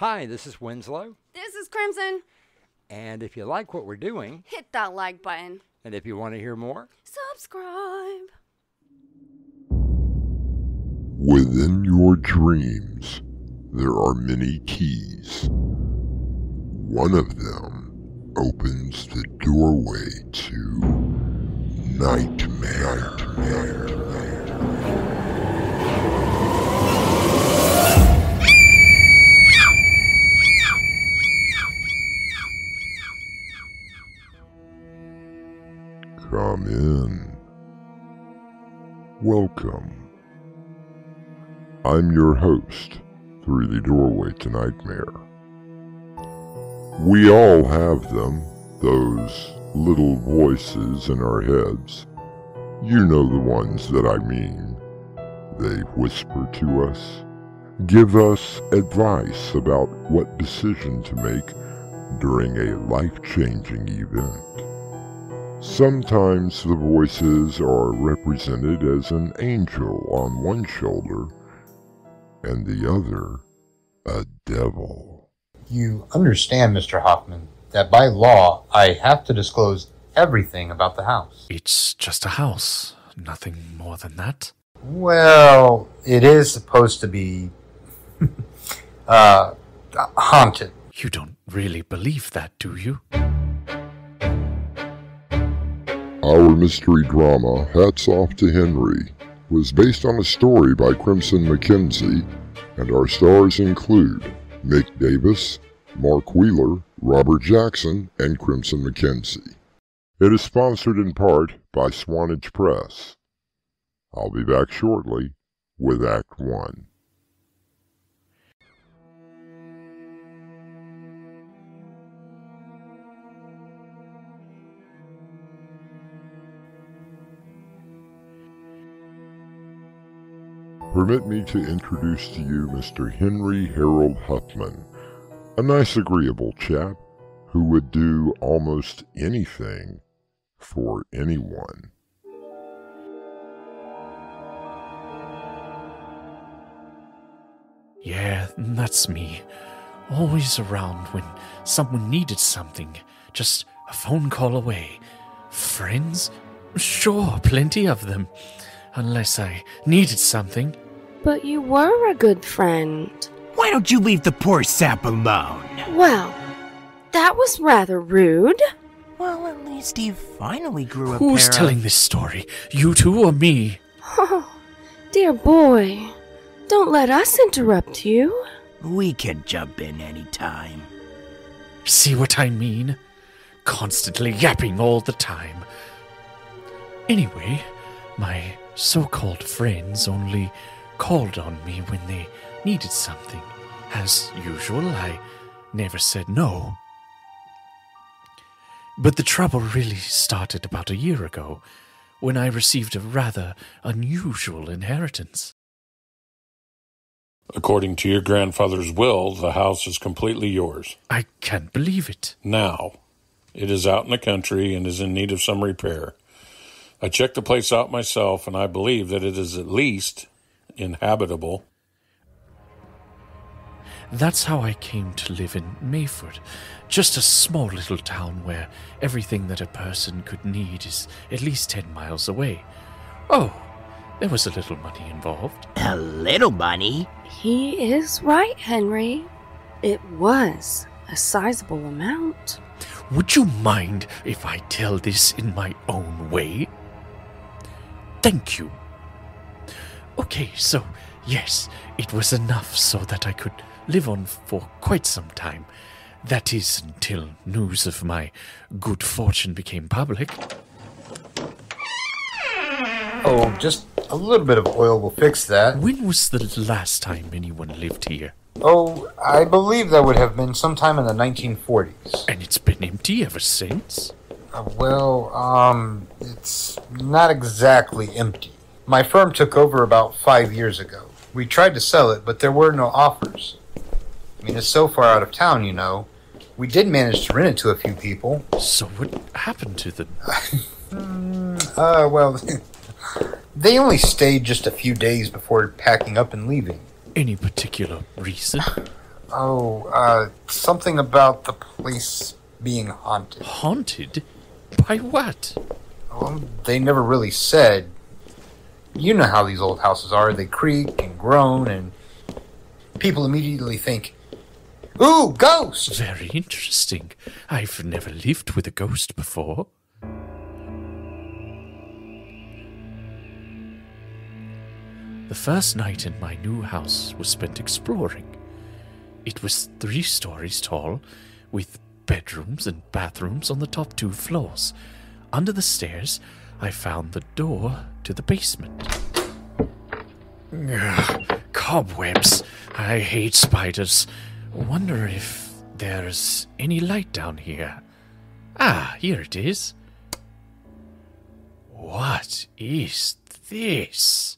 Hi, this is Winslow. This is Crimson. And if you like what we're doing, hit that like button. And if you want to hear more, subscribe. Within your dreams, there are many keys. One of them opens the doorway to nightmare. Come in. Welcome. I'm your host through the Doorway to Nightmare. We all have them, those little voices in our heads. You know the ones that I mean. They whisper to us, give us advice about what decision to make during a life-changing event. Sometimes the voices are represented as an angel on one shoulder and the other a devil. You understand, Mr. Hoffman, that by law I have to disclose everything about the house. It's just a house, nothing more than that. Well, it is supposed to be haunted. You don't really believe that, do you? Our mystery drama, Hats Off to Henry, was based on a story by Crimson McKenzie, and our stars include Mick Davis, Mark Wheeler, Robert Jackson, and Crimson McKenzie. It is sponsored in part by Swanage Press. I'll be back shortly with Act 1. Permit me to introduce to you Mr. Henry Harold Hoffman, a nice agreeable chap who would do almost anything for anyone. Yeah, that's me. Always around when someone needed something, just a phone call away. Friends? Sure, plenty of them. Unless I needed something. But you were a good friend. Why don't you leave the poor sap alone? Well, that was rather rude. Well, at least he finally grew a pair. Who's telling this story? You two or me? Oh, dear boy. Don't let us interrupt you. We can jump in any time. See what I mean? Constantly yapping all the time. Anyway, my so-called friends only called on me when they needed something. As usual, I never said no. But the trouble really started about a year ago, when I received a rather unusual inheritance. According to your grandfather's will, the house is completely yours. I can't believe it. Now, it is out in the country and is in need of some repair. I checked the place out myself, and I believe that it is at least inhabitable. That's how I came to live in Mayford, just a small little town where everything that a person could need is at least 10 miles away. Oh, there was a little money involved. A little money? He is right, Henry. It was a sizable amount. Would you mind if I tell this in my own way? Thank you. Okay, so, yes, it was enough so that I could live on for quite some time. That is, until news of my good fortune became public. Oh, just a little bit of oil will fix that. When was the last time anyone lived here? Oh, I believe that would have been sometime in the 1940s. And it's been empty ever since? It's not exactly empty. My firm took over about 5 years ago. We tried to sell it, but there were no offers. I mean, it's so far out of town, you know. We did manage to rent it to a few people. So what happened to them? They only stayed just a few days before packing up and leaving. Any particular reason? Oh, something about the place being haunted. Haunted? By what? Well, they never really said. You know how these old houses are. They creak and groan, and people immediately think, ooh, ghost! Very interesting. I've never lived with a ghost before. The first night in my new house was spent exploring. It was 3 stories tall, with bedrooms and bathrooms on the top 2 floors. Under the stairs, I found the door to the basement. Ugh, cobwebs. I hate spiders. Wonder if there's any light down here. Ah, here it is. What is this?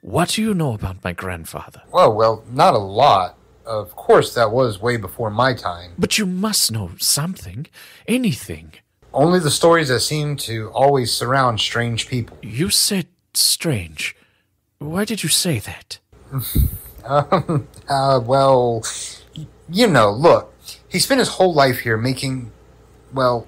What do you know about my grandfather? Oh, well, not a lot. Of course, that was way before my time. But you must know something. Anything. Only the stories that seem to always surround strange people. You said strange. Why did you say that? Well, you know, look. He spent his whole life here making, well,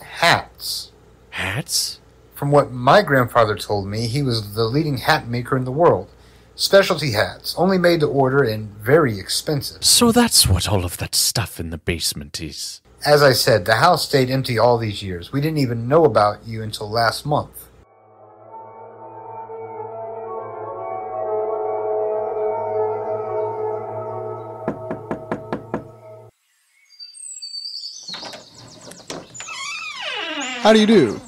hats. Hats? From what my grandfather told me, he was the leading hat maker in the world. Specialty hats, only made to order and very expensive. So that's what all of that stuff in the basement is. As I said, the house stayed empty all these years. We didn't even know about you until last month. How do you do?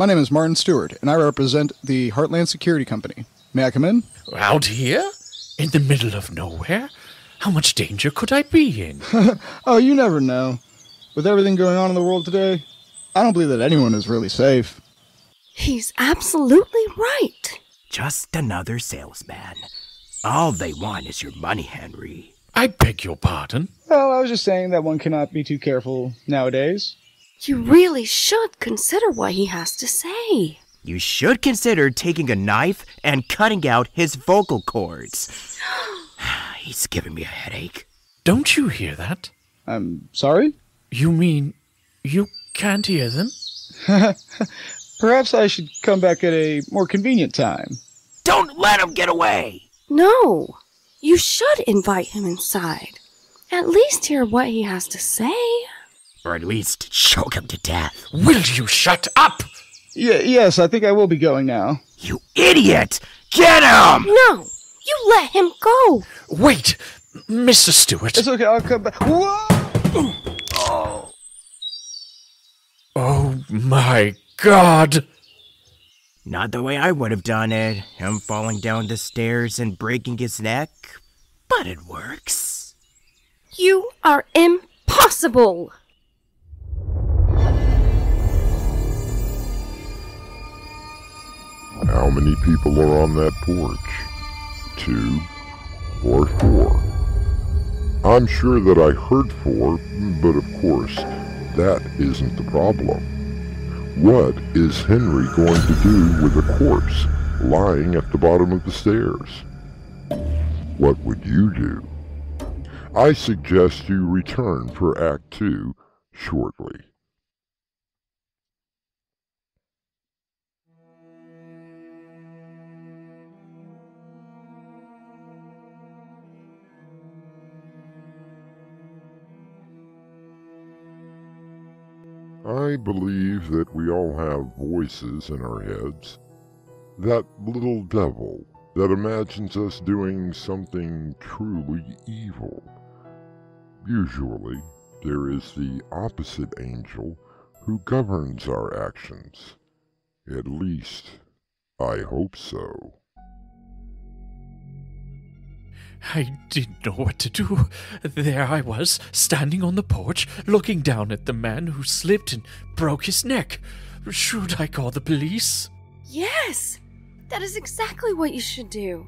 My name is Martin Stewart, and I represent the Heartland Security Company. May I come in? Out here? In the middle of nowhere? How much danger could I be in? Oh, you never know. With everything going on in the world today, I don't believe that anyone is really safe. He's absolutely right. Just another salesman. All they want is your money, Henry. I beg your pardon? Well, I was just saying that one cannot be too careful nowadays. You really should consider what he has to say. You should consider taking a knife and cutting out his vocal cords. He's giving me a headache. Don't you hear that? I'm sorry? You mean you can't hear them? Perhaps I should come back at a more convenient time. Don't let him get away! No, you should invite him inside. At least hear what he has to say. Or at least choke him to death. Will you shut up? Yes, I think I will be going now. You idiot! Get him! No! You let him go! Wait! Mr. Stewart! It's okay, I'll come back. Whoa! Oh. Oh my God! Not the way I would have done it. Him falling down the stairs and breaking his neck. But it works. You are impossible! How many people are on that porch? 2 or 4? I'm sure that I heard 4, but of course, that isn't the problem. What is Henry going to do with a corpse lying at the bottom of the stairs? What would you do? I suggest you return for Act 2 shortly. I believe that we all have voices in our heads. That little devil that imagines us doing something truly evil. Usually, there is the opposite angel who governs our actions. At least, I hope so. I didn't know what to do. There I was, standing on the porch, looking down at the man who slipped and broke his neck. Should I call the police? Yes! That is exactly what you should do.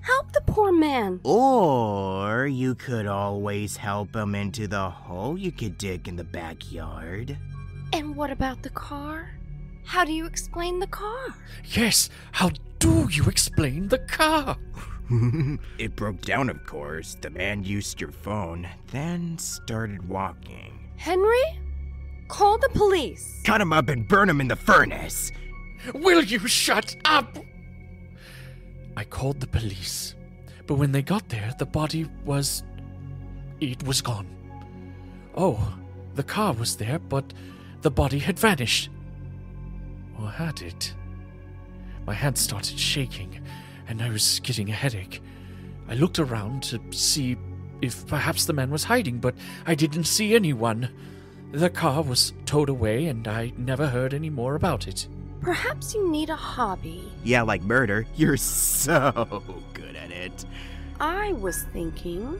Help the poor man. Or you could always help him into the hole you could dig in the backyard. And what about the car? How do you explain the car? Yes, how do you explain the car? It broke down, of course. The man used your phone, then started walking. Henry? Call the police. Cut him up and burn him in the furnace. Will you shut up? I called the police, but when they got there, the body was... it was gone. Oh, the car was there, but the body had vanished. Or had it? My hand started shaking, and I was getting a headache. I looked around to see if perhaps the man was hiding, but I didn't see anyone. The car was towed away, and I never heard any more about it. Perhaps you need a hobby. Yeah, like murder. You're so good at it. I was thinking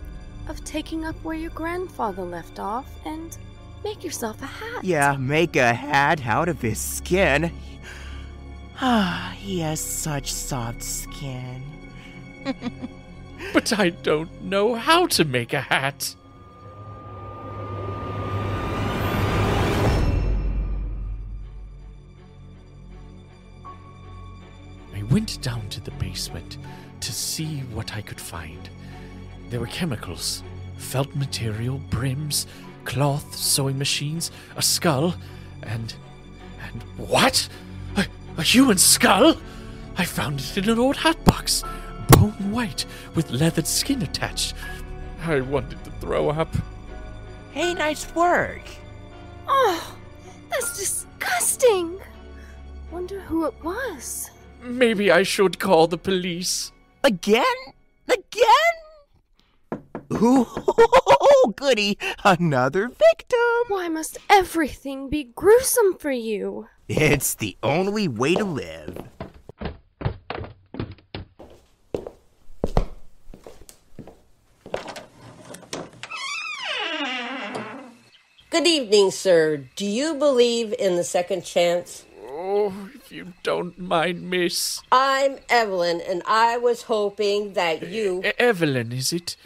of taking up where your grandfather left off and make yourself a hat. Yeah, make a hat out of his skin. Ah, he has such soft skin. But I don't know how to make a hat. Went down to the basement to see what I could find. There were chemicals, felt material, brims, cloth, sewing machines, a skull, and what? A human skull? I found it in an old hat box, bone white, with leathered skin attached. I wanted to throw up. Hey, nice work. Oh, that's disgusting. Wonder who it was. Maybe I should call the police. Again? Again? Ooh, goody. Another victim. Why must everything be gruesome for you? It's the only way to live. Good evening, sir. Do you believe in the second chance? Oh, if you don't mind, miss. I'm Evelyn, and I was hoping that you... Evelyn, is it?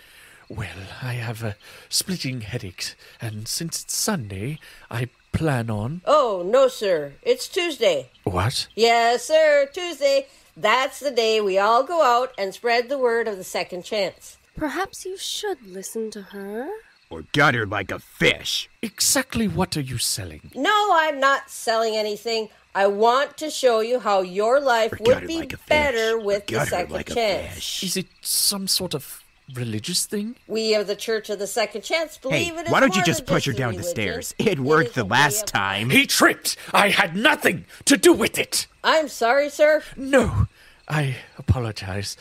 Well, I have a splitting headache, and since it's Sunday, I plan on... Oh, no, sir. It's Tuesday. What? Yes, sir, Tuesday. That's the day we all go out and spread the word of the second chance. Perhaps you should listen to her. Or gut her like a fish. Exactly what are you selling? No, I'm not selling anything. I want to show you how your life would be better with the second chance. Is it some sort of religious thing? We of the Church of the Second Chance believe it is. Why don't you just push her down the stairs? It worked the last time. He tripped. I had nothing to do with it. I'm sorry, sir. No, I apologize.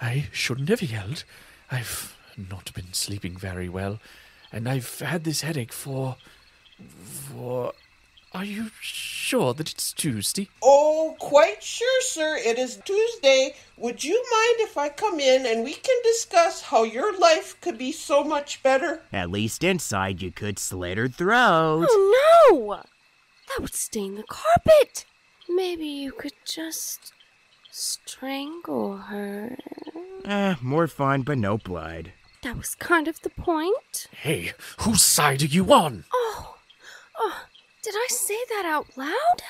I shouldn't have yelled. I've not been sleeping very well, and I've had this headache for... Are you sure that it's Tuesday? Oh, quite sure, sir. It is Tuesday. Would you mind if I come in and we can discuss how your life could be so much better? At least inside you could slit her throat. Oh, no! That would stain the carpet. Maybe you could just strangle her. More fun, but no blood. That was kind of the point. Hey, whose side are you on? Oh. Did I say that out loud?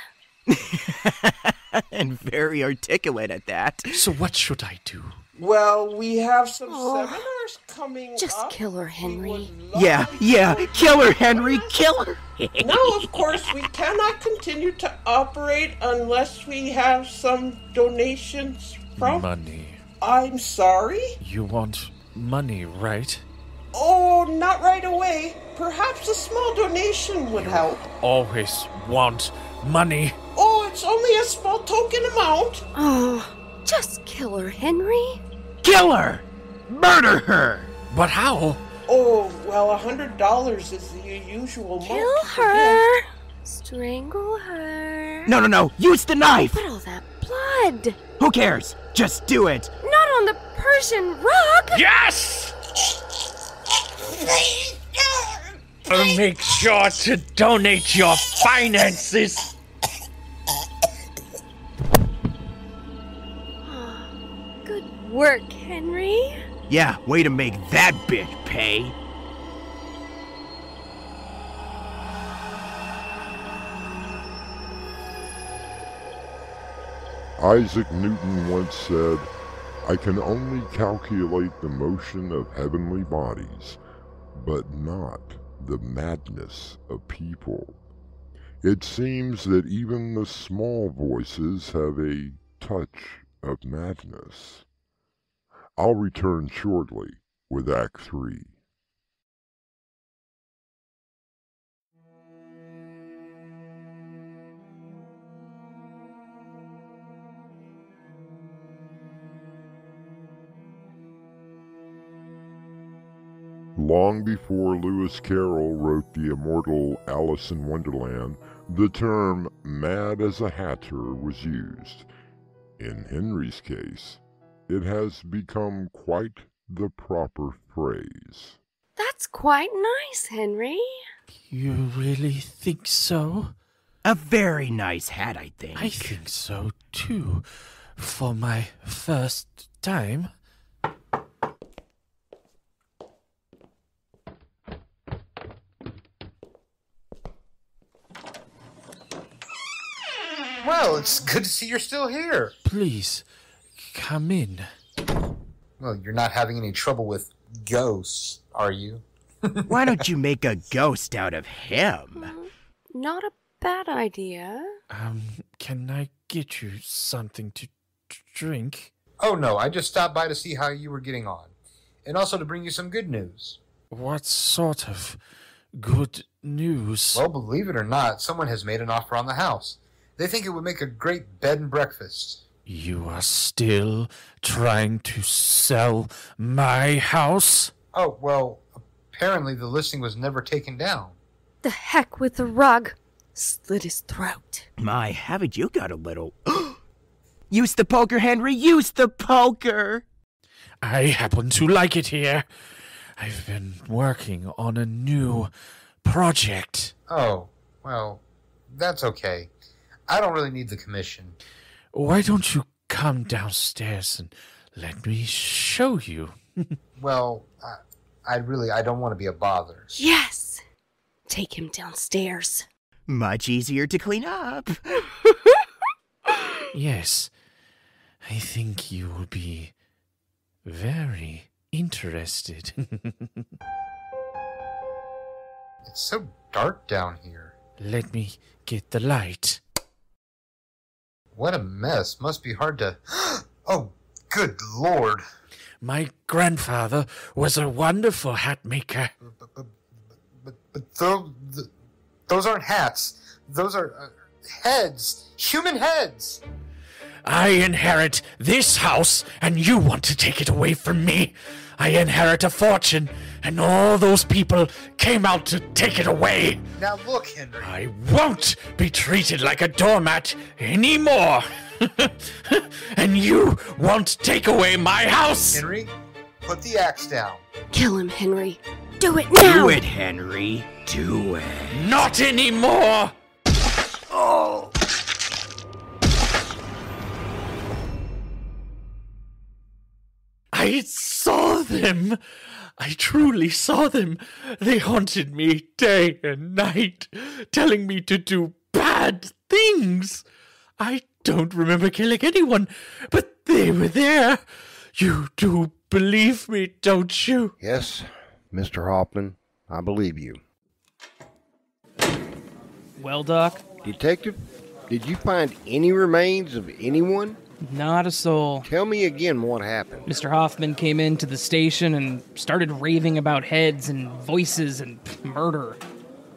And very articulate at that. So what should I do? Well, we have some seminars coming up. Just kill her, Henry. Yeah, kill her, Henry, kill her. Now, of course, we cannot continue to operate unless we have some donations from... Money. I'm sorry? You want money, right? Oh, not right away. Perhaps a small donation would help. Always want money. Oh, it's only a small token amount. Oh, just kill her, Henry. Kill her! Murder her! But how? Oh, well, $100 is the usual mark. Kill her! Strangle her. No, use the knife! But all that blood! Who cares? Just do it! Not on the Persian rug! Yes! Make sure to donate your finances. Good work, Henry. Yeah, way to make that bitch pay. Isaac Newton once said, I can only calculate the motion of heavenly bodies, but not the madness of people. It seems that even the small voices have a touch of madness. I'll return shortly with Act 3. Long before Lewis Carroll wrote the immortal Alice in Wonderland, the term mad as a hatter was used. In Henry's case, it has become quite the proper phrase. That's quite nice, Henry. You really think so? A very nice hat, I think. I think so, too. For my first time. Well, it's good to see you're still here. Please, come in. Well, you're not having any trouble with ghosts, are you? Why don't you make a ghost out of him? Not a bad idea. Can I get you something to drink? Oh, no, I just stopped by to see how you were getting on. And also to bring you some good news. What sort of good news? Well, believe it or not, someone has made an offer on the house. They think it would make a great bed and breakfast. You are still trying to sell my house? Oh, well, apparently the listing was never taken down. The heck with the rug. Slit his throat. My, haven't you got a little... Use the poker, Henry, use the poker! I happen to like it here. I've been working on a new project. Oh, well, that's okay. I don't really need the commission. Why don't you come downstairs and let me show you? Well, I don't want to be a bother. Yes! Take him downstairs. Much easier to clean up. Yes, I think you will be very interested. It's so dark down here. Let me get the light. What a mess. Must be hard to... Oh, good Lord. My grandfather was a wonderful hat maker. But those aren't hats. Those are heads. Human heads. I inherit this house, and you want to take it away from me. I inherit a fortune, and all those people came out to take it away. Now look, Henry. I won't be treated like a doormat anymore. And you won't take away my house. Henry, put the axe down. Kill him, Henry. Do it now. Do it, Henry. Do it. Not anymore. Oh. I saw them. I truly saw them. They haunted me day and night, telling me to do bad things. I don't remember killing anyone, but they were there. You do believe me, don't you? Yes, Mr. Hoffman, I believe you. Well, Doc? Detective, did you find any remains of anyone? Not a soul. Tell me again what happened. Mr. Hoffman came into the station and started raving about heads and voices and murder.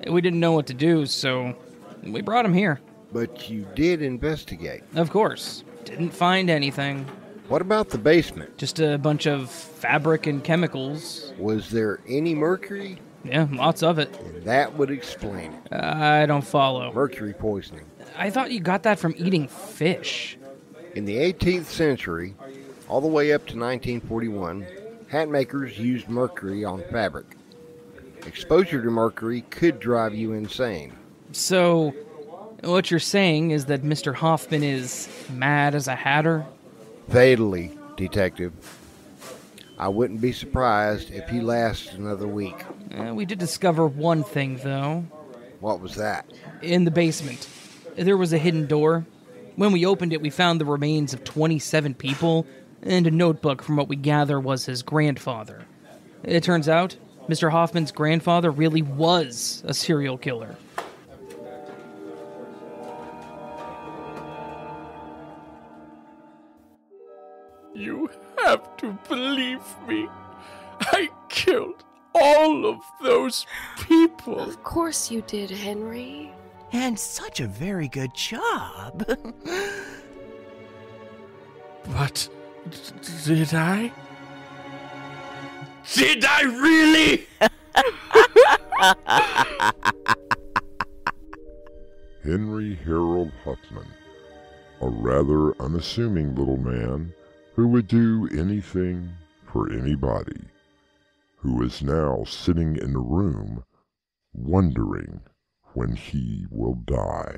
We didn't know what to do, so we brought him here. But you did investigate. Of course. Didn't find anything. What about the basement? Just a bunch of fabric and chemicals. Was there any mercury? Yeah, lots of it. And that would explain it. I don't follow. Mercury poisoning. I thought you got that from eating fish. In the 18th century, all the way up to 1941, hat makers used mercury on fabric. Exposure to mercury could drive you insane. So, what you're saying is that Mr. Hoffman is mad as a hatter? Fatally, Detective. I wouldn't be surprised if he lasts another week. We did discover one thing, though. What was that? In the basement, there was a hidden door. When we opened it, we found the remains of 27 people, and a notebook from what we gather was his grandfather. It turns out, Mr. Hoffman's grandfather really was a serial killer. You have to believe me. I killed all of those people. Of course you did, Henry. And such a very good job. But did I? Did I really? Henry Harold Hoffman, a rather unassuming little man who would do anything for anybody, who is now sitting in a room wondering when he will die.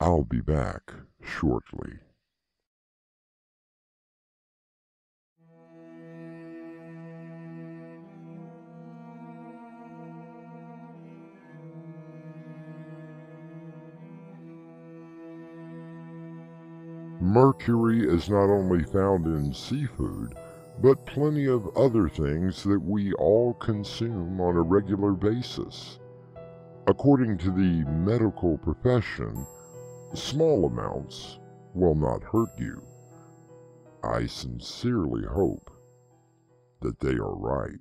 I'll be back shortly. Mercury is not only found in seafood, but plenty of other things that we all consume on a regular basis. According to the medical profession, small amounts will not hurt you. I sincerely hope that they are right.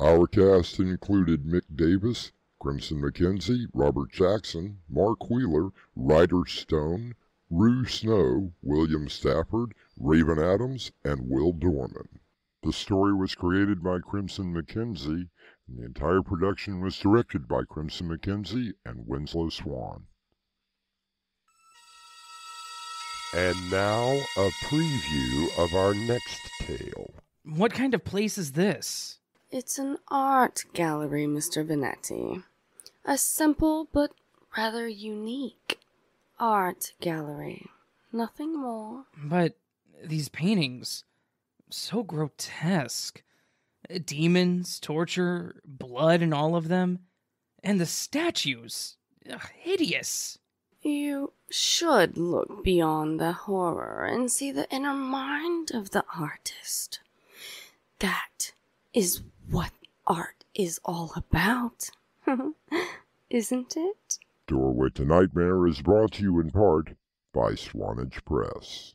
Our cast included Mick Davis, Crimson McKenzie, Robert Jackson, Mark Wheeler, Ryder Stone, Rue Snow, William Stafford, Raven Adams, and Will Dorman. The story was created by Crimson McKenzie, and the entire production was directed by Crimson McKenzie and Winslow Swan. And now, a preview of our next tale. What kind of place is this? It's an art gallery, Mr. Benetti. A simple but rather unique art gallery. Nothing more. But these paintings, so grotesque. Demons, torture, blood in all of them. And the statues, hideous. You should look beyond the horror and see the inner mind of the artist. That is what art is all about. Isn't it? Doorway to Nightmare is brought to you in part by Swanage Press.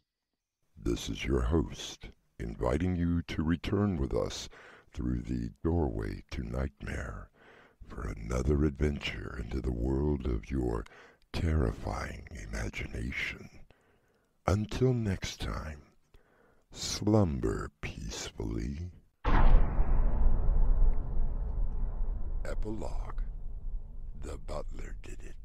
This is your host, inviting you to return with us through the Doorway to Nightmare for another adventure into the world of your terrifying imagination. Until next time, slumber peacefully. Epilogue. The butler did it.